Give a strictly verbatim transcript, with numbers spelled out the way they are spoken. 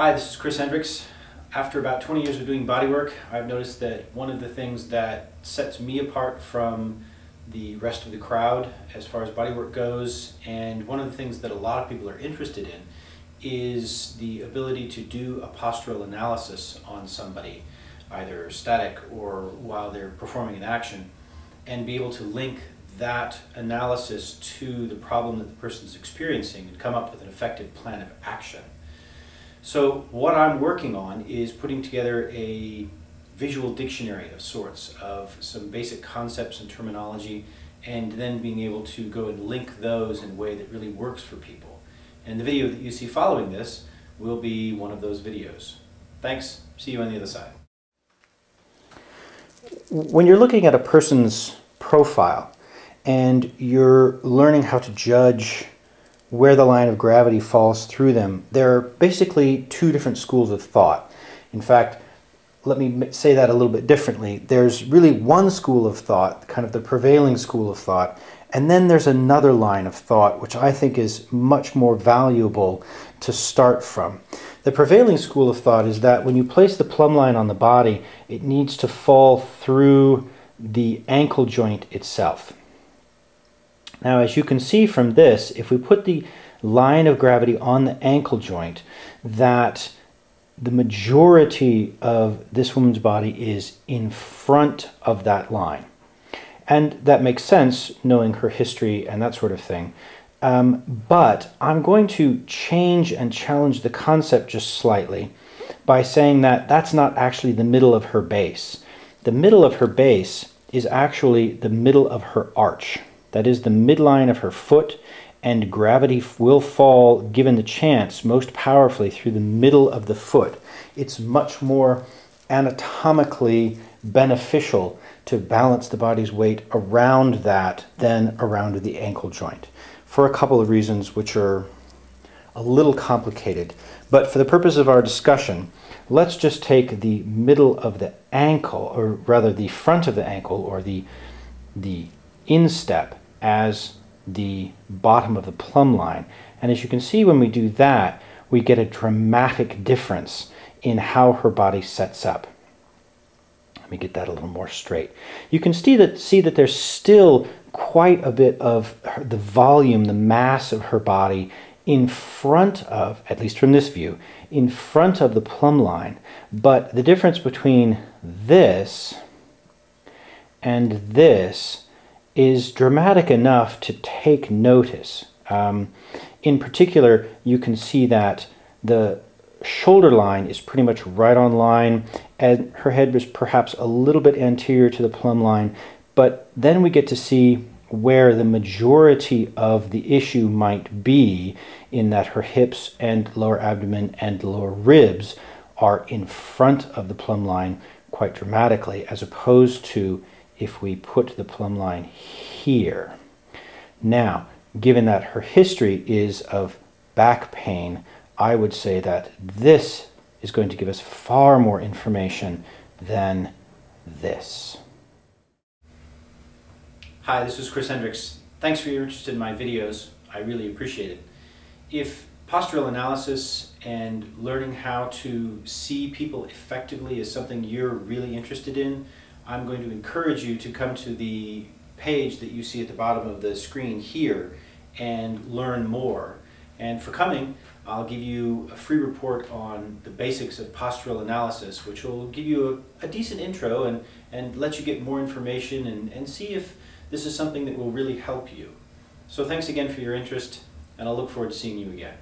Hi, this is Chris Hendricks. After about twenty years of doing bodywork, I've noticed that one of the things that sets me apart from the rest of the crowd as far as bodywork goes, and one of the things that a lot of people are interested in, is the ability to do a postural analysis on somebody, either static or while they're performing an action, and be able to link that analysis to the problem that the person's experiencing and come up with an effective plan of action. So what I'm working on is putting together a visual dictionary of sorts of some basic concepts and terminology, and then being able to go and link those in a way that really works for people. And the video that you see following this will be one of those videos. Thanks. See you on the other side. When you're looking at a person's profile and you're learning how to judge where the line of gravity falls through them, there are basically two different schools of thought. In fact, let me say that a little bit differently. There's really one school of thought, kind of the prevailing school of thought, and then there's another line of thought, which I think is much more valuable to start from. The prevailing school of thought is that when you place the plumb line on the body, it needs to fall through the ankle joint itself. Now, as you can see from this, if we put the line of gravity on the ankle joint, that the majority of this woman's body is in front of that line. And that makes sense, knowing her history and that sort of thing. Um, but I'm going to change and challenge the concept just slightly by saying that that's not actually the middle of her base. The middle of her base is actually the middle of her arch. That is the midline of her foot, and gravity will fall, given the chance, most powerfully through the middle of the foot. It's much more anatomically beneficial to balance the body's weight around that than around the ankle joint, for a couple of reasons which are a little complicated. But for the purpose of our discussion, let's just take the middle of the ankle, or rather the front of the ankle, or the, the instep, as the bottom of the plumb line. And as you can see, when we do that, we get a dramatic difference in how her body sets up. Let me get that a little more straight. You can see that, see that there's still quite a bit of her, the volume, the mass of her body in front of, at least from this view, in front of the plumb line. But the difference between this and this is dramatic enough to take notice. Um, in particular, you can see that the shoulder line is pretty much right on line, and her head was perhaps a little bit anterior to the plumb line, but then we get to see where the majority of the issue might be, in that her hips and lower abdomen and lower ribs are in front of the plumb line quite dramatically, as opposed to if we put the plumb line here. Now, given that her history is of back pain, I would say that this is going to give us far more information than this. Hi, this is Chris Hendricks. Thanks for your interest in my videos. I really appreciate it. If postural analysis and learning how to see people effectively is something you're really interested in, I'm going to encourage you to come to the page that you see at the bottom of the screen here and learn more. And for coming, I'll give you a free report on the basics of postural analysis, which will give you a, a decent intro and, and let you get more information and, and see if this is something that will really help you. So thanks again for your interest, and I'll look forward to seeing you again.